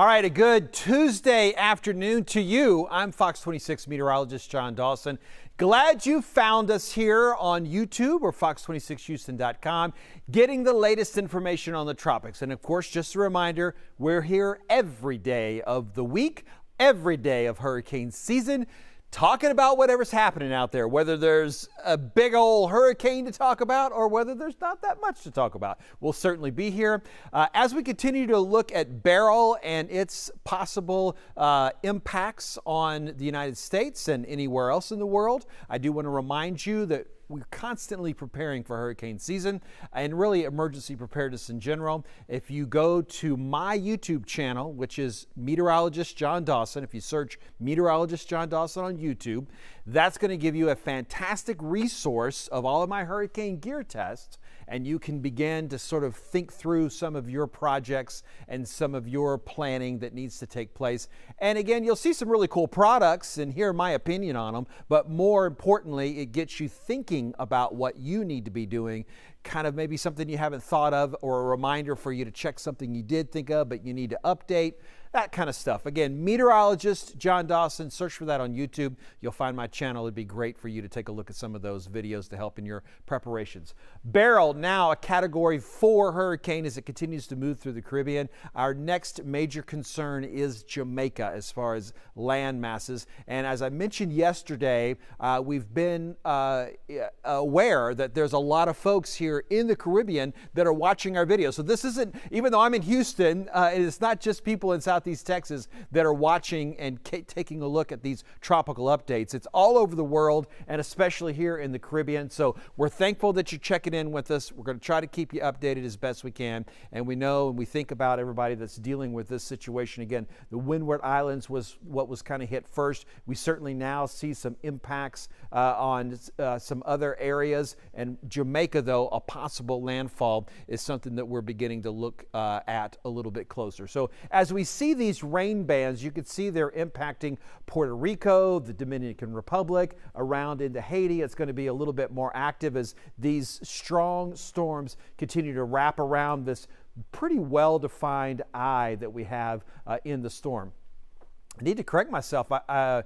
All right, a good Tuesday afternoon to you. I'm Fox 26 meteorologist John Dawson. Glad you found us here on YouTube or Fox26Houston.com, getting the latest information on the tropics. And of course, just a reminder, we're here every day of the week, every day of hurricane season, talking about whatever's happening out there, whether there's a big old hurricane to talk about or whether there's not that much to talk about. We'll certainly be here as we continue to look at Beryl and its possible impacts on the United States and anywhere else in the world. I do want to remind you that we're constantly preparing for hurricane season and really emergency preparedness in general. If you go to my YouTube channel, which is Meteorologist John Dawson, if you search Meteorologist John Dawson on YouTube, that's going to give you a fantastic resource of all of my hurricane gear tests. And you can begin to sort of think through some of your projects and some of your planning that needs to take place. And again, you'll see some really cool products and hear my opinion on them. But more importantly, it gets you thinking about what you need to be doing, kind of maybe something you haven't thought of or a reminder for you to check something you did think of, but you need to update. That kind of stuff. Again, Meteorologist John Dawson, search for that on YouTube. You'll find my channel. It'd be great for you to take a look at some of those videos to help in your preparations. Beryl, now a Category 4 hurricane as it continues to move through the Caribbean. Our next major concern is Jamaica as far as land masses. And as I mentioned yesterday, we've been aware that there's a lot of folks here in the Caribbean that are watching our videos. So this isn't, even though I'm in Houston, it's not just people in Southeast Texas that are watching and taking a look at these tropical updates. It's all over the world and especially here in the Caribbean. So we're thankful that you're checking in with us. We're going to try to keep you updated as best we can. And we know and we think about everybody that's dealing with this situation. Again, the Windward Islands was what was kind of hit first. We certainly now see some impacts on some other areas. And Jamaica, though, a possible landfall is something that we're beginning to look at a little bit closer. So as we see these rain bands, you can see they're impacting Puerto Rico, the Dominican Republic, around into Haiti. It's going to be a little bit more active as these strong storms continue to wrap around this pretty well-defined eye that we have in the storm. I need to correct myself. I'm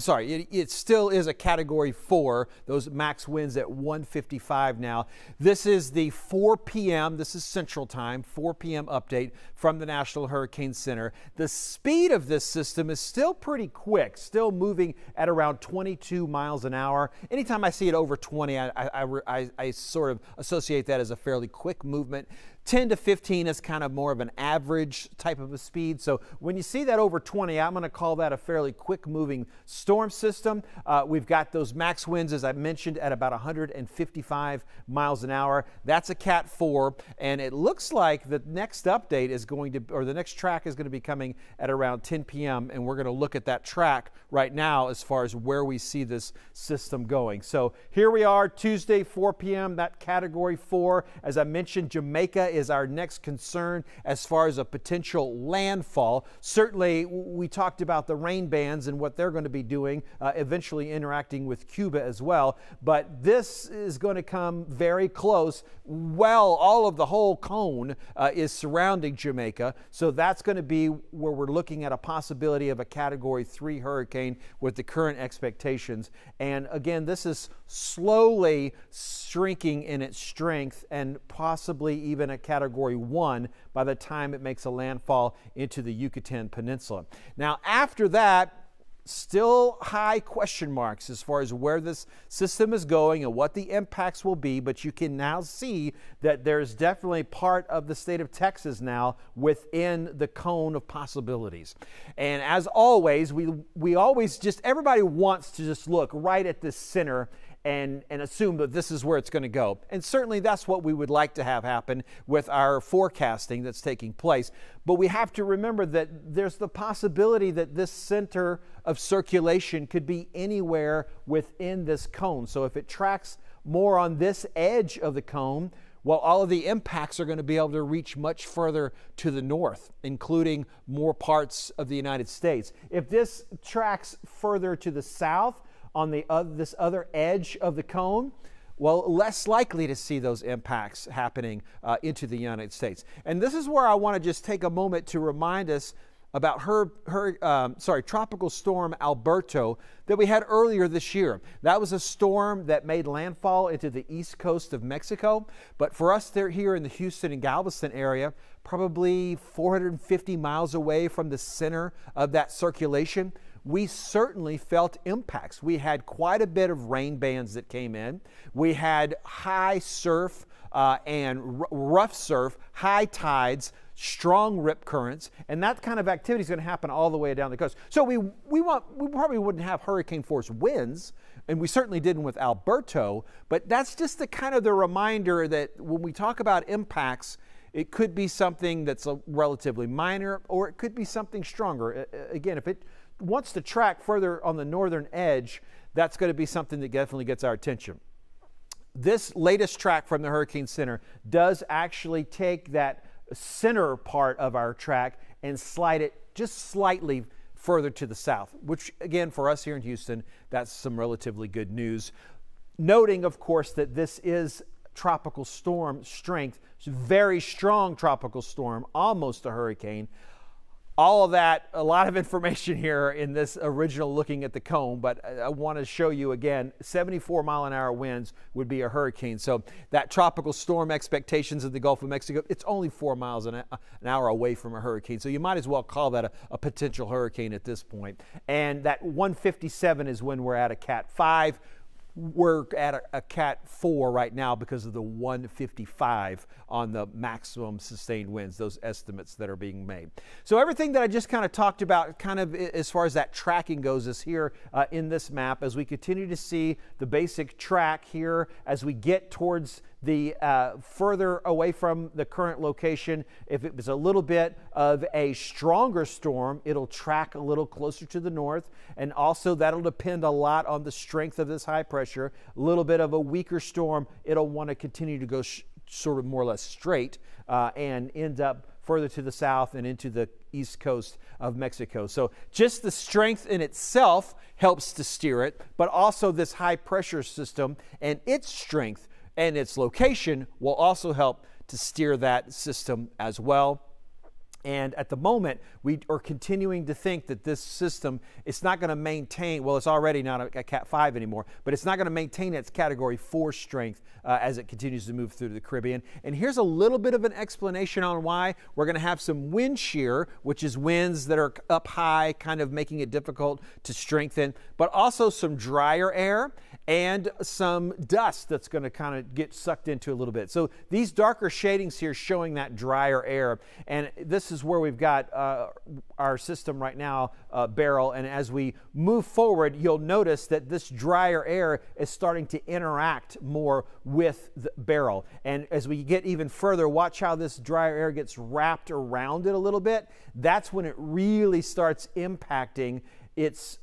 sorry. It still is a Category 4. Those max winds at 155 now. This is the 4 p.m. This is Central Time, 4 p.m. update from the National Hurricane Center. The speed of this system is still pretty quick, still moving at around 22 miles an hour. Anytime I see it over 20, I sort of associate that as a fairly quick movement. 10 to 15 is kind of more of an average type of a speed. So when you see that over 20, I'm going to call that a fairly quick moving storm system. We've got those max winds, as I mentioned, at about 155 miles an hour. That's a Cat 4. And it looks like the next update is going to, or the next track is going to be coming at around 10 p.m. And we're going to look at that track right now as far as where we see this system going. So here we are, Tuesday, 4 p.m., that Category 4. As I mentioned, Jamaica is our next concern as far as a potential landfall. Certainly, we talked about the rain bands and what they're going to be doing, eventually interacting with Cuba as well. But this is going to come very close. Well, all of the whole cone is surrounding Jamaica. So that's going to be where we're looking at a possibility of a Category 3 hurricane with the current expectations. And again, this is slowly shrinking in its strength and possibly even a Category 1 by the time it makes a landfall into the Yucatan Peninsula. Now, after that, still high question marks as far as where this system is going and what the impacts will be, but you can now see that there's definitely part of the state of Texas now within the cone of possibilities. And as always, we always just, everybody wants to just look right at this center and assume that this is where it's going to go. And certainly that's what we would like to have happen with our forecasting that's taking place. But we have to remember that there's the possibility that this center of circulation could be anywhere within this cone. So if it tracks more on this edge of the cone, well, all of the impacts are going to be able to reach much further to the north, including more parts of the United States. If this tracks further to the south, on the this other edge of the cone, well, less likely to see those impacts happening into the United States. And this is where I want to just take a moment to remind us about Tropical Storm Alberto that we had earlier this year. That was a storm that made landfall into the east coast of Mexico. But for us here in the Houston and Galveston area, probably 450 miles away from the center of that circulation, we certainly felt impacts. We had quite a bit of rain bands that came in. We had high surf and rough surf, high tides, strong rip currents, and that kind of activity is going to happen all the way down the coast. So we probably wouldn't have hurricane force winds, and we certainly didn't with Alberto, but that's just the kind of the reminder that when we talk about impacts, it could be something that's relatively minor, or it could be something stronger. Again, if it wants to track further on the northern edge, that's going to be something that definitely gets our attention. This latest track from the Hurricane Center does actually take that center part of our track and slide it just slightly further to the south, which again, for us here in Houston, that's some relatively good news. Noting, of course, that this is tropical storm strength, very strong tropical storm, almost a hurricane. All of that, a lot of information here in this original looking at the cone, but I want to show you again, 74-mile-an-hour winds would be a hurricane. So that tropical storm expectations of the Gulf of Mexico, it's only 4 miles an hour away from a hurricane. So you might as well call that a potential hurricane at this point. And that 157 is when we're at a Cat 5. We're at a Cat 4 right now because of the 155 on the maximum sustained winds, those estimates that are being made. So everything that I just kind of talked about kind of as far as that tracking goes is here in this map as we continue to see the basic track here as we get towards the further away from the current location. If it was a little bit of a stronger storm, it'll track a little closer to the north. And also that'll depend a lot on the strength of this high pressure. A little bit of a weaker storm, it'll want to continue to go sort of more or less straight and end up further to the south and into the east coast of Mexico. So just the strength in itself helps to steer it, but also this high pressure system and its strength and its location will also help to steer that system as well. And at the moment, we are continuing to think that this system, it's not going to maintain, well, it's already not a Cat 5 anymore, but it's not going to maintain its Category 4 strength as it continues to move through the Caribbean. And here's a little bit of an explanation on why. We're going to have some wind shear, which is winds that are up high, kind of making it difficult to strengthen, but also some drier air and some dust that's going to kind of get sucked into a little bit. So these darker shadings here showing that drier air. And this is where we've got our system right now, Beryl, and as we move forward, you'll notice that this drier air is starting to interact more with the Beryl. And as we get even further, watch how this drier air gets wrapped around it a little bit. That's when it really starts impacting its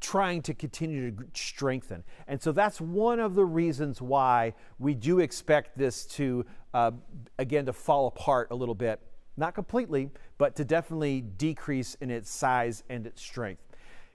trying to continue to strengthen. And so that's one of the reasons why we do expect this to, again, to fall apart a little bit. Not completely, but to definitely decrease in its size and its strength.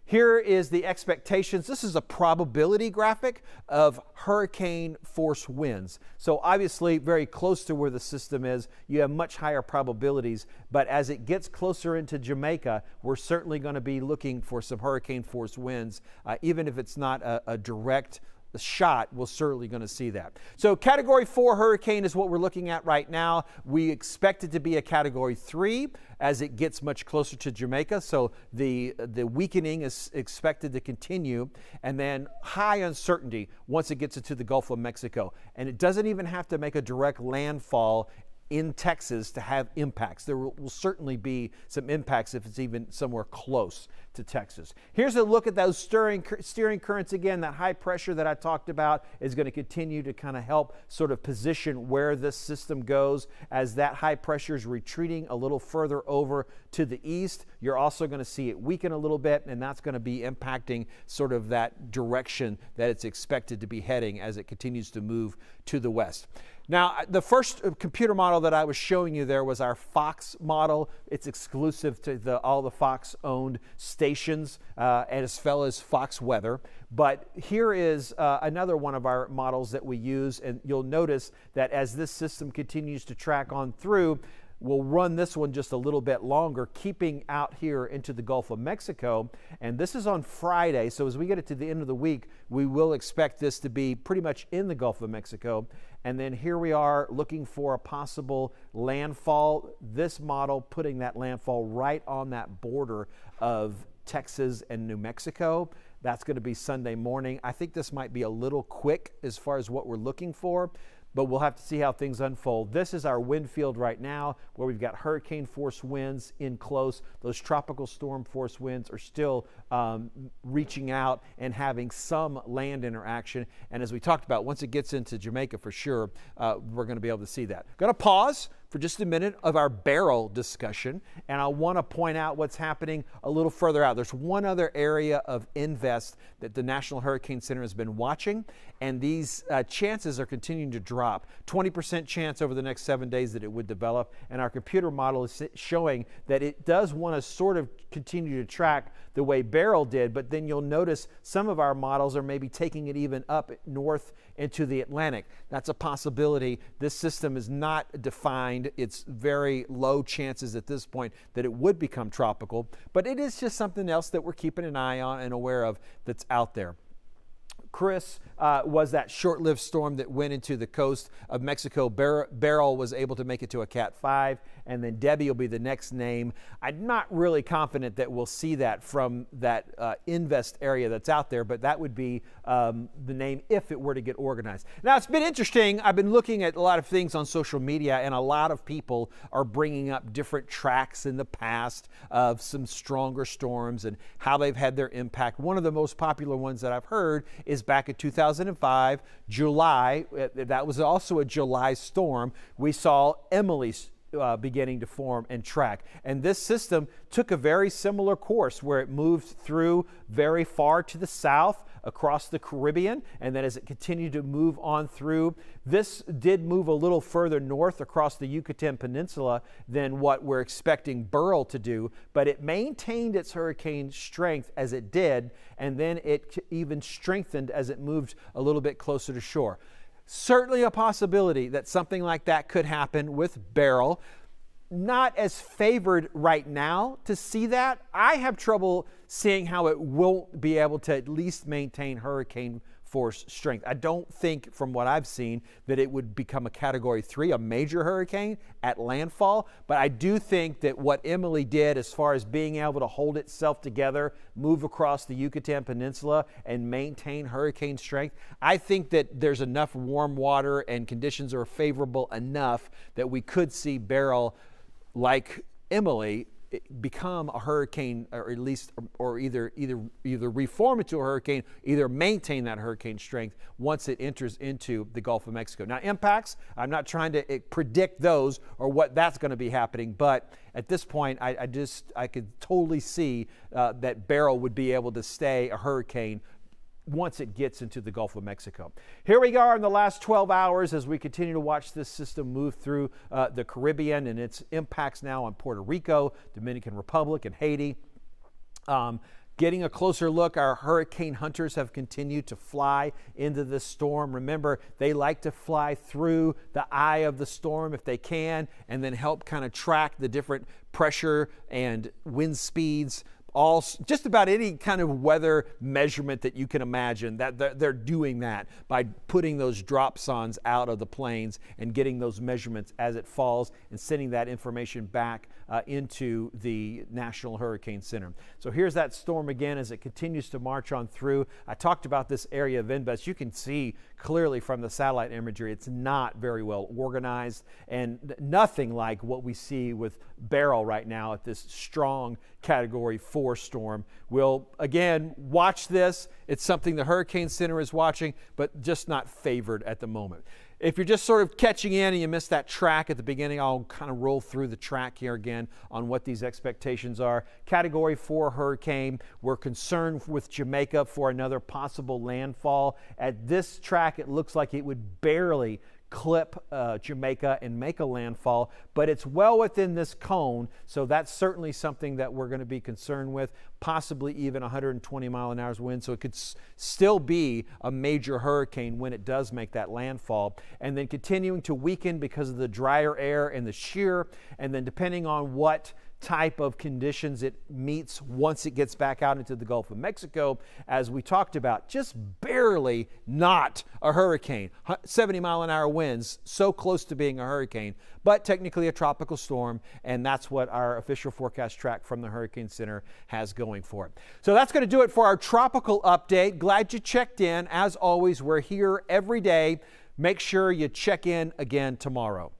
Here is the expectations. This is a probability graphic of hurricane force winds. So obviously very close to where the system is, you have much higher probabilities, but as it gets closer into Jamaica, we're certainly going to be looking for some hurricane force winds, even if it's not a direct the shot, we're certainly going to see that. So Category 4 hurricane is what we're looking at right now. We expect it to be a Category 3 as it gets much closer to Jamaica. So the weakening is expected to continue, and then high uncertainty once it gets into the Gulf of Mexico. And it doesn't even have to make a direct landfall in Texas to have impacts. There will certainly be some impacts if it's even somewhere close to Texas. Here's a look at those steering currents again. That high pressure that I talked about is going to continue to kind of help sort of position where this system goes as that high pressure is retreating a little further over to the east. You're also going to see it weaken a little bit, and that's going to be impacting sort of that direction that it's expected to be heading as it continues to move to the west. Now, the first computer model that I was showing you there was our Fox model. It's exclusive to all the Fox-owned stations as well as Fox Weather. But here is another one of our models that we use, and you'll notice that as this system continues to track on through, We'll run this one just a little bit longer, keeping out here into the Gulf of Mexico. And this is on Friday. So as we get it to the end of the week, we will expect this to be pretty much in the Gulf of Mexico. And then here we are looking for a possible landfall. This model putting that landfall right on that border of Texas and New Mexico. That's going to be Sunday morning. I think this might be a little quick as far as what we're looking for, but we'll have to see how things unfold. This is our wind field right now, where we've got hurricane force winds in close. Those tropical storm force winds are still reaching out and having some land interaction. And as we talked about, once it gets into Jamaica for sure, we're going to be able to see that. Going to pause for just a minute of our Beryl discussion, and I want to point out what's happening a little further out. There's one other area of invest that the National Hurricane Center has been watching, and these chances are continuing to drop. 20% chance over the next 7 days that it would develop, and our computer model is showing that it does want to sort of continue to track the way Beryl did, but then you'll notice some of our models are maybe taking it even up north into the Atlantic. That's a possibility. This system is not defined. It's very low chances at this point that it would become tropical, but it is just something else that we're keeping an eye on and aware of that's out there. Chris was that short-lived storm that went into the coast of Mexico. Beryl was able to make it to a Cat 5, and then Debbie will be the next name. I'm not really confident that we'll see that from that invest area that's out there, but that would be the name if it were to get organized. Now, it's been interesting. I've been looking at a lot of things on social media, and a lot of people are bringing up different tracks in the past of some stronger storms and how they've had their impact. One of the most popular ones that I've heard is back in 2005, July. That was also a July storm. We saw Emily beginning to form and track. And this system took a very similar course, where it moved through very far to the south across the Caribbean, and then as it continued to move on through, this did move a little further north across the Yucatan Peninsula than what we're expecting Beryl to do, but it maintained its hurricane strength as it did, and then it even strengthened as it moved a little bit closer to shore. Certainly a possibility that something like that could happen with Beryl. Not as favored right now to see that. I have trouble seeing how it won't be able to at least maintain hurricane force strength. I don't think, from what I've seen, that it would become a Category 3, a major hurricane at landfall, but I do think that what Emily did as far as being able to hold itself together, move across the Yucatan Peninsula, and maintain hurricane strength, I think that there's enough warm water and conditions are favorable enough that we could see Beryl, like Emily, become a hurricane, or at least, or either reform into a hurricane, either maintain that hurricane strength once it enters into the Gulf of Mexico. Now, impacts, I'm not trying to predict those or what that's going to be happening, but at this point, I could totally see that Beryl would be able to stay a hurricane once it gets into the Gulf of Mexico. Here we are in the last 12 hours as we continue to watch this system move through the Caribbean and its impacts now on Puerto Rico, Dominican Republic, and Haiti. Getting a closer look, our hurricane hunters have continued to fly into this storm. Remember, they like to fly through the eye of the storm if they can, and then help kind of track the different pressure and wind speeds. All, just about any kind of weather measurement that you can imagine, that they're doing that by putting those drop sons out of the planes and getting those measurements as it falls and sending that information back into the National Hurricane Center. So here's that storm again as it continues to march on through. I talked about this area of invest. You can see clearly from the satellite imagery, it's not very well organized and nothing like what we see with Beryl right now at this strong Category 4 storm. We'll again watch this. It's something the Hurricane Center is watching, but just not favored at the moment. If you're just sort of catching in and you missed that track at the beginning, I'll kind of roll through the track here again on what these expectations are. Category 4 hurricane. We're concerned with Jamaica for another possible landfall. At this track, it looks like it would barely clip Jamaica and make a landfall, but it's well within this cone, so that's certainly something that we're going to be concerned with, possibly even 120 mile an hour's wind, so it could still be a major hurricane when it does make that landfall, and then continuing to weaken because of the drier air and the shear, and then depending on what type of conditions it meets once it gets back out into the Gulf of Mexico, as we talked about, just barely not a hurricane. 70 mile an hour winds, so close to being a hurricane, but technically a tropical storm, and that's what our official forecast track from the Hurricane Center has going for it. So that's going to do it for our tropical update. Glad you checked in. As always, we're here every day. Make sure you check in again tomorrow.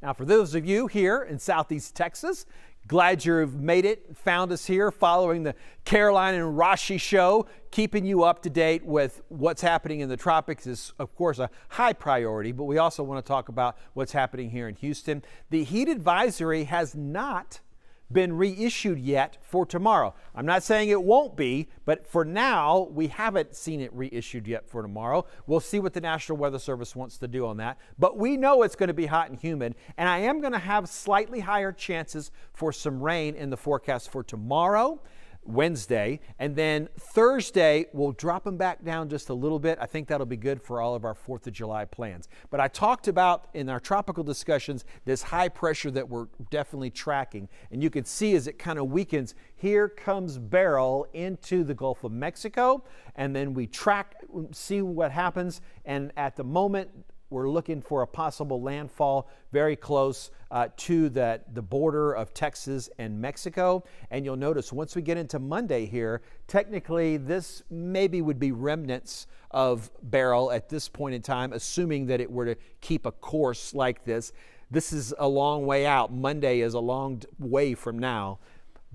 Now, for those of you here in Southeast Texas, glad you've made it, found us here following the Caroline and Rashi show. Keeping you up to date with what's happening in the tropics is, of course, a high priority, but we also want to talk about what's happening here in Houston. The heat advisory has not been reissued yet for tomorrow. I'm not saying it won't be, but for now, we haven't seen it reissued yet for tomorrow. We'll see what the National Weather Service wants to do on that, but we know it's going to be hot and humid, and I am going to have slightly higher chances for some rain in the forecast for tomorrow, Wednesday, and then Thursday we'll drop them back down just a little bit. I think that'll be good for all of our 4th of July plans. But I talked about in our tropical discussions this high pressure that we're definitely tracking, and you can see as it kind of weakens, here comes Beryl into the Gulf of Mexico, and then we track, see what happens, and at the moment we're looking for a possible landfall very close to the border of Texas and Mexico. And you'll notice once we get into Monday here, technically this maybe would be remnants of Beryl at this point in time, assuming that it were to keep a course like this. This is a long way out. Monday is a long way from now,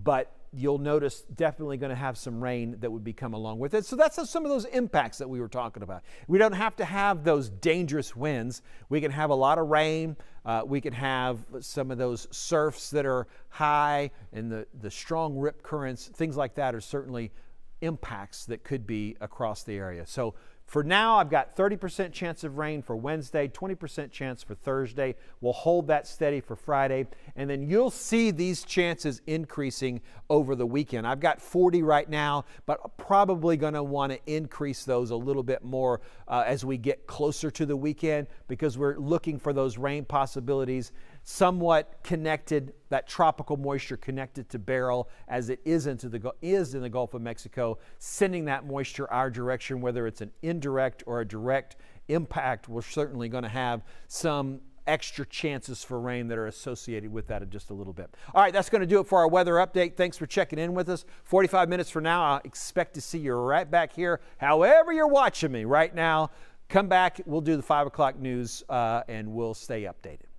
but you'll notice definitely going to have some rain that would be come along with it. So that's some of those impacts that we were talking about. We don't have to have those dangerous winds. We can have a lot of rain. We can have some of those surfs that are high and the strong rip currents. Things like that are certainly impacts that could be across the area. So for now, I've got 30% chance of rain for Wednesday, 20% chance for Thursday. We'll hold that steady for Friday, and then you'll see these chances increasing over the weekend. I've got 40 right now, but probably going to want to increase those a little bit more as we get closer to the weekend, because we're looking for those rain possibilities somewhat connected, that tropical moisture connected to Beryl as it is in the Gulf of Mexico, sending that moisture our direction, whether it's an indirect or a direct impact. We're certainly going to have some extra chances for rain that are associated with that in just a little bit. All right, that's going to do it for our weather update. Thanks for checking in with us. 45 minutes from now, I expect to see you right back here, however you're watching me right now. Come back, we'll do the 5 o'clock news and we'll stay updated.